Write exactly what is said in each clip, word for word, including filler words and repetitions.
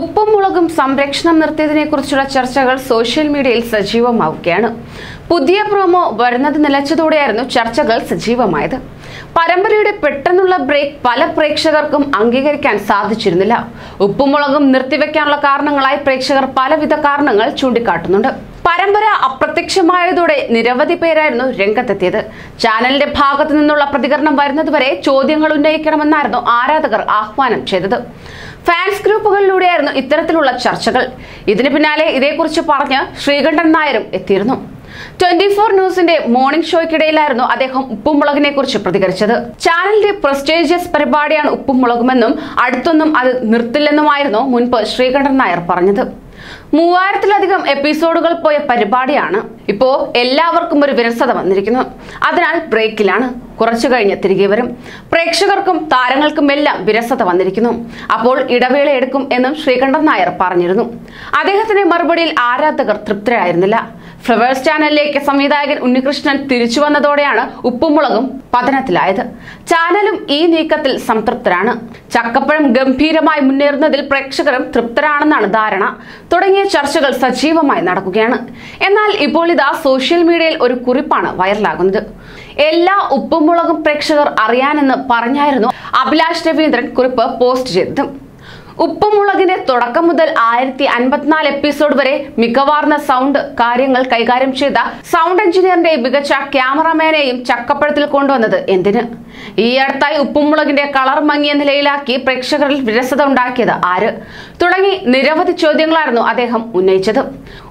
ഉപ്പും മുളകും സംരക്ഷണം നിർത്തിയതിനെക്കുറിച്ചുള്ള ചർച്ചകൾ സോഷ്യൽ മീഡിയയിൽ സജീവമാവുകയാണ്. പുതിയ പ്രൊമോ വരുന്നത് നിലച്ചതോടെയായിരുന്നു ചർച്ചകൾ സജീവമായത്. പരമ്പരയുടെ പെട്ടെന്നുള്ള ബ്രേക്ക് പല പ്രേക്ഷകർക്കും അംഗീകരിക്കാൻ സാധിച്ചിരുന്നില്ല. ഉപ്പും മുളകും നിർത്തിവെക്കാനുള്ള കാരണങ്ങളായി പ്രേക്ഷകർ പലവിധ കാരണങ്ങൾ ചൂണ്ടിക്കാട്ടുന്നുണ്ട്. പരമ്പര അപ്രത്യക്ഷമായതോടെ നിരവധി പേരായിരുന്നു രംഗത്തെത്തിയത്. ചാനലിന്റെ ഭാഗത്തു നിന്നുള്ള പ്രതികരണം വരുന്നതുവരെ ചോദ്യങ്ങൾ ഉന്നയിക്കണമെന്നായിരുന്നു ആരാധകർ ആഹ്വാനം ചെയ്തത്. ഫാൻസ് ഗ്രൂപ്പുകളിലൂടെയായിരുന്നു ഇത്തരത്തിലുള്ള ചർച്ചകൾ. ഇതിന് പിന്നാലെ ഇതേക്കുറിച്ച് പറഞ്ഞ് ശ്രീകണ്ഠൻ നായരും എത്തിയിരുന്നു. ട്വന്റി ഫോർ ന്യൂസിന്റെ മോർണിംഗ് ഷോയ്ക്കിടയിലായിരുന്നു അദ്ദേഹം ഉപ്പും മുളകിനെ കുറിച്ച് പ്രതികരിച്ചത്. ചാനലിന്റെ പ്രസ്റ്റീജിയസ് പരിപാടിയാണ് ഉപ്പും മുളകുമെന്നും അടുത്തൊന്നും അത് നിർത്തില്ലെന്നുമായിരുന്നു മുൻപ് ശ്രീകണ്ഠൻ നായർ പറഞ്ഞത്. മൂവായിരത്തിലധികം എപ്പിസോഡുകൾ പോയ പരിപാടിയാണ്. ഇപ്പോൾ എല്ലാവർക്കും ഒരു വിരസത വന്നിരിക്കുന്നു. അതിനാൽ ബ്രേക്കിലാണ്. കുറച്ചു കഴിഞ്ഞ് തിരികെ വരും. പ്രേക്ഷകർക്കും താരങ്ങൾക്കും എല്ലാം വിരസത വന്നിരിക്കുന്നു. അപ്പോൾ ഇടവേള എടുക്കും എന്നും ശ്രീകണ്ഠൻ നായർ പറഞ്ഞിരുന്നു. അദ്ദേഹത്തിന്റെ മറുപടിയിൽ ആരാധകർ തൃപ്തരായിരുന്നില്ല. ഫ്ലവേഴ്സ് ചാനലിലേക്ക് സംവിധായകൻ ഉണ്ണികൃഷ്ണൻ തിരിച്ചു വന്നതോടെയാണ് ഉപ്പും മുളകും പതനത്തിലായത്. ചാനലും ഈ നീക്കത്തിൽ സംതൃപ്തരാണ്. ചക്കപ്പഴം ഗംഭീരമായി മുന്നേറുന്നതിൽ പ്രേക്ഷകരും തൃപ്തരാണെന്നാണ് ധാരണ. തുടങ്ങിയ ചർച്ചകൾ സജീവമായി നടക്കുകയാണ്. എന്നാൽ ഇപ്പോൾ ഇതാ സോഷ്യൽ മീഡിയയിൽ ഒരു കുറിപ്പാണ് വൈറലാകുന്നത്. എല്ലാ ഉപ്പും മുളകും പ്രേക്ഷകർ അറിയാനെന്ന് പറഞ്ഞായിരുന്നു അഭിലാഷ് രവീന്ദ്രൻ കുറിപ്പ് പോസ്റ്റ് ചെയ്തത്. ഉപ്പും മുളകിന്റെ തുടക്കം മുതൽ ആയിരത്തി അൻപത്തിനാല് എപ്പിസോഡ് വരെ മികവാർന്ന സൗണ്ട് കാര്യങ്ങൾ കൈകാര്യം ചെയ്ത സൗണ്ട് എഞ്ചിനീയറിന്റെയും മികച്ച ക്യാമറമാനെയും ചക്കപ്പഴത്തിൽ കൊണ്ടുവന്നത് എന്തിന്? ഈ അടുത്തായി ഉപ്പും മുളകിന്റെ കളർ മങ്ങിയ നിലയിലാക്കി പ്രേക്ഷകരിൽ വിരസത ഉണ്ടാക്കിയത് ആര്? തുടങ്ങി നിരവധി ചോദ്യങ്ങളായിരുന്നു അദ്ദേഹം ഉന്നയിച്ചത്.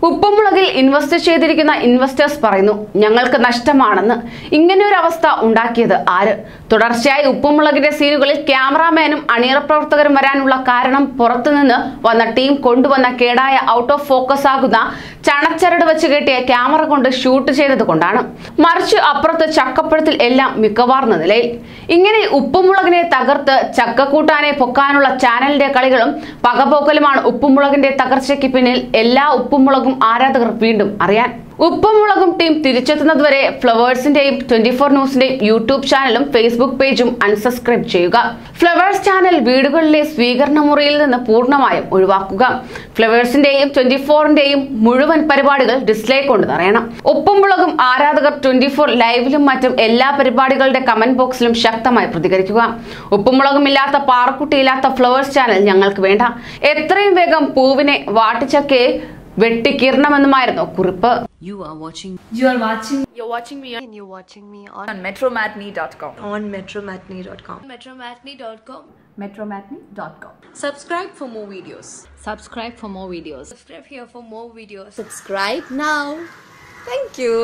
ഉപ്പും മുളകിൽ ഇൻവെസ്റ്റ് ചെയ്തിരിക്കുന്ന ഇൻവെസ്റ്റേഴ്സ് പറയുന്നു ഞങ്ങൾക്ക് നഷ്ടമാണെന്ന്. ഇങ്ങനെയൊരവസ്ഥ ഉണ്ടാക്കിയത് ആര്? തുടർച്ചയായി ഉപ്പും മുളകിന്റെ സീനുകളിൽ ക്യാമറാമാനും അണിയറ പ്രവർത്തകരും വരാനുള്ള കാരണം പുറത്തുനിന്ന് വന്ന ടീം കൊണ്ടുവന്ന കേടായ ഔട്ട് ഓഫ് ഫോക്കസ് ആകുന്ന ചണച്ചരട് വെച്ച് കെട്ടിയ ക്യാമറ കൊണ്ട് ഷൂട്ട് ചെയ്തത് കൊണ്ടാണ്. മറിച്ച് അപ്പുറത്ത് ചക്കപ്പഴത്തിൽ എല്ലാം മികവാർന്ന നിലയിൽ. ഇങ്ങനെ ഉപ്പും മുളകിനെ തകർത്ത് ചക്കക്കൂട്ടാനെ പൊക്കാനുള്ള ചാനലിന്റെ കളികളും പകപോക്കലുമാണ് ഉപ്പും മുളകിന്റെ തകർച്ചയ്ക്ക് പിന്നിൽ. എല്ലാ ഉപ്പും മുളകും ആരാധകർ വീണ്ടും അറിയാൻ ഉപ്പും മുളകും ടീം തിരിച്ചെത്തുന്നതുവരെ ഫ്ലവേഴ്സിന്റെയും ട്വന്റി ഫോർ ന്യൂസിന്റെയും യൂട്യൂബ് ചാനലും ഫേസ്ബുക്ക് പേജും അൺസബ്സ്ക്രൈബ് ചെയ്യുക. ഫ്ലവേഴ്സ് ചാനൽ വീടുകളിലെ സ്വീകരണ മുറിയിൽ നിന്ന് പൂർണ്ണമായും ഒഴിവാക്കുക. ഫ്ലവേഴ്സിന്റെയും ട്വന്റി ഫോറിന്റെയും മുഴുവൻ പരിപാടികൾ ഡിസ്ലൈക്ക് കൊണ്ട് നിറയണം. ഉപ്പും മുളകും ആരാധകർ ട്വന്റി ഫോർ ലൈവിലും മറ്റും എല്ലാ പരിപാടികളുടെ കമന്റ് ബോക്സിലും ശക്തമായി പ്രതികരിക്കുക. ഉപ്പും മുളകും ഇല്ലാത്ത പാറക്കുട്ടിയില്ലാത്ത ഫ്ലവേഴ്സ് ചാനൽ ഞങ്ങൾക്ക് വേണ്ട. എത്രയും വേഗം പൂവിനെ വാട്ടിച്ചക്കയെ വെട്ടിക്കീർണമെന്നുമായിരുന്നു കുറിപ്പ്. You are watching. You are watching. You're watching me. And you're watching me on, on metro matney dot com. On metro matney dot com. metro matney dot com. metro matney dot com. Subscribe for more videos. Subscribe for more videos. Subscribe here for more videos. Subscribe now. Thank you.